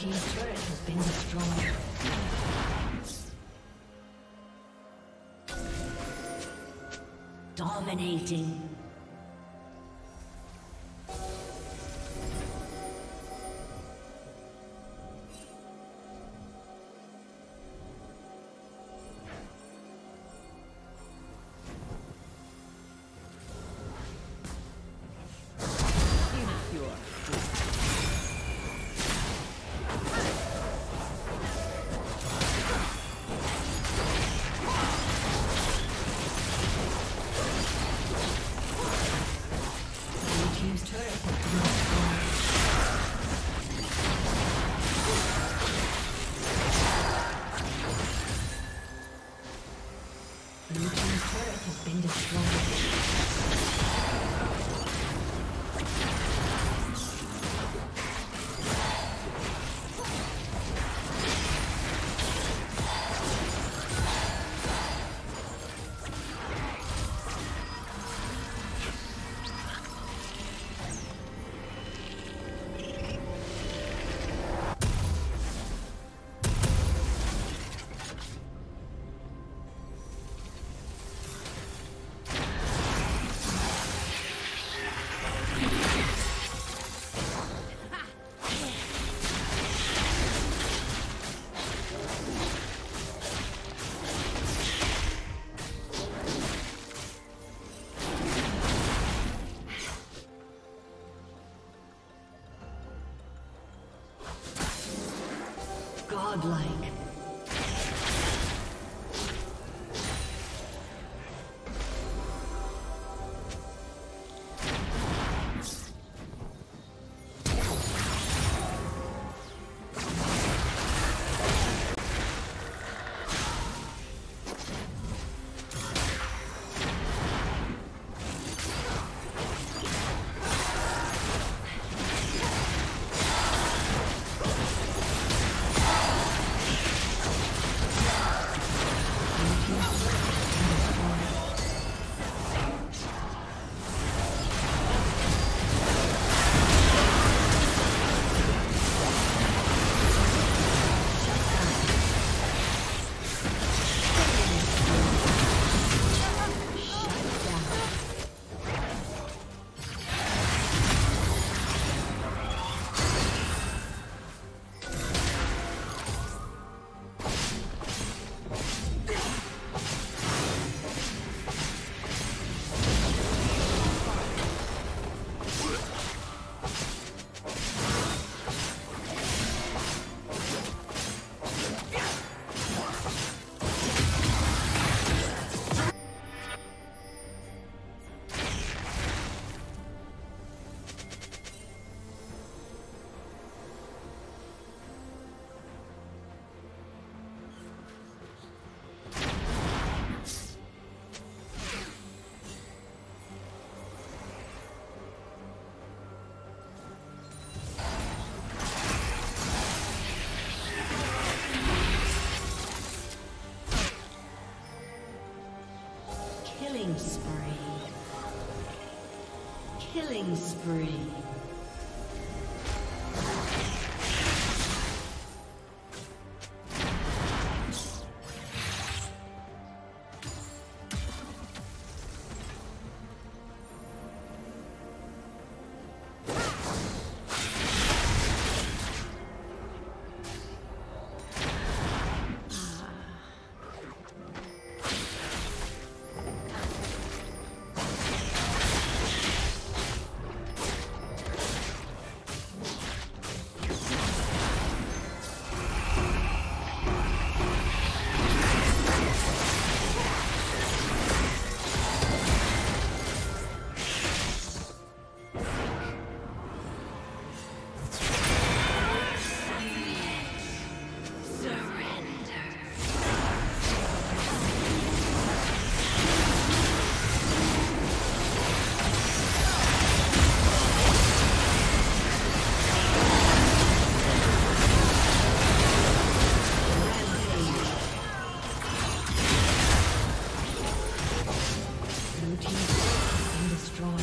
team's turret has been destroyed. Dominating. Godlike. Killing spree. Destroyed.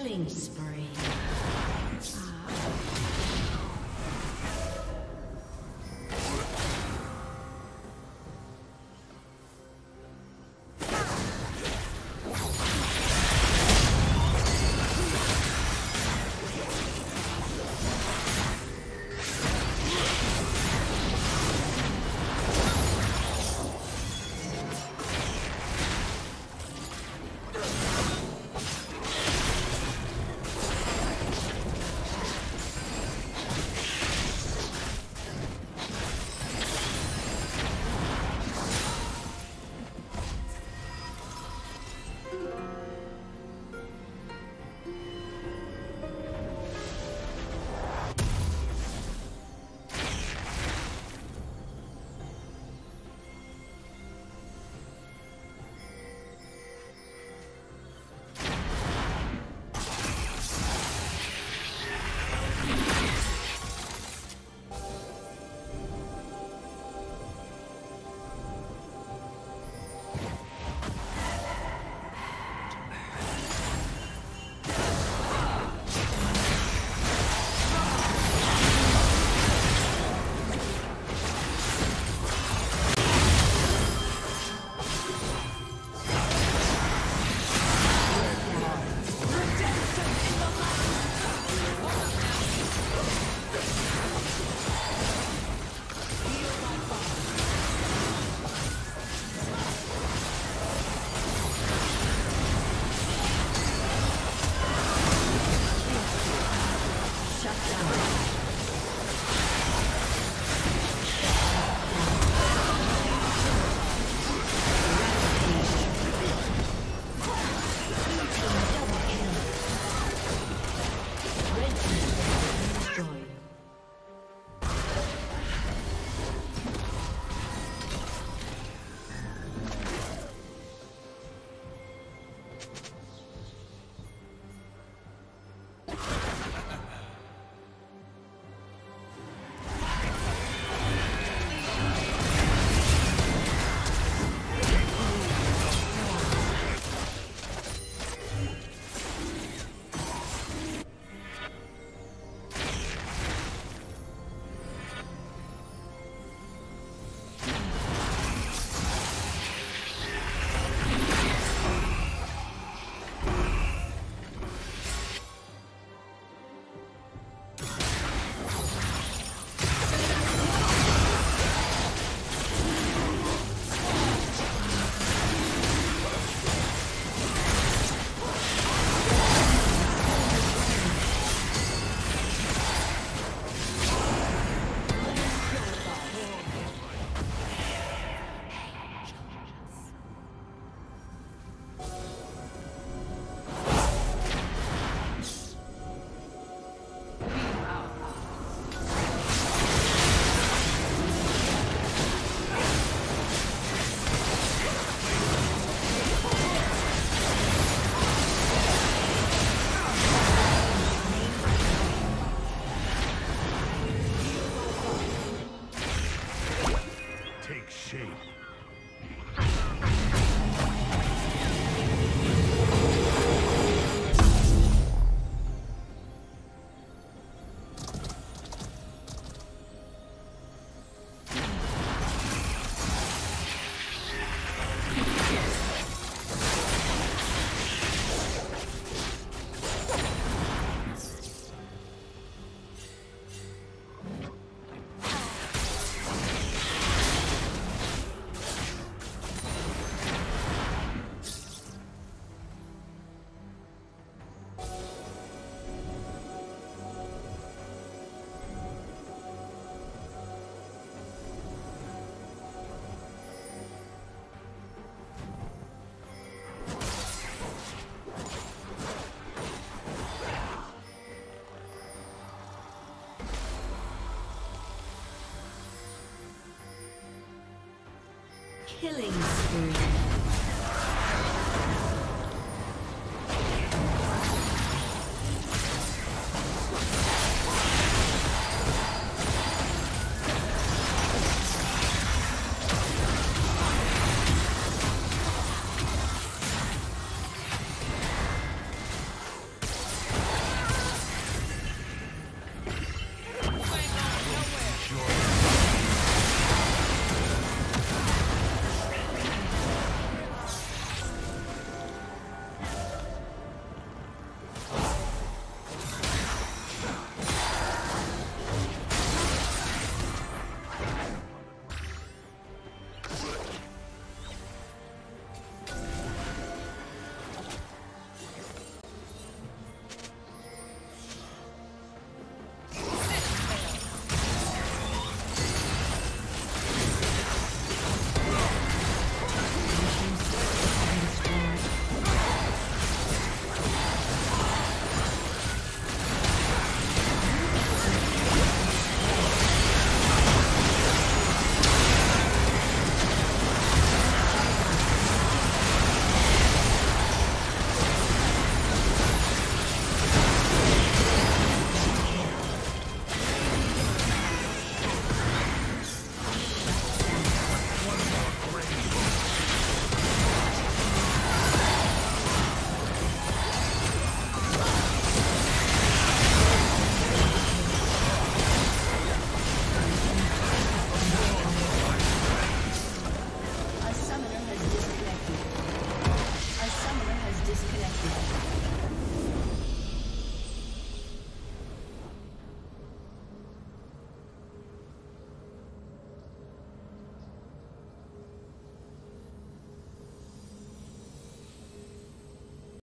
Killing spree. Killing spree.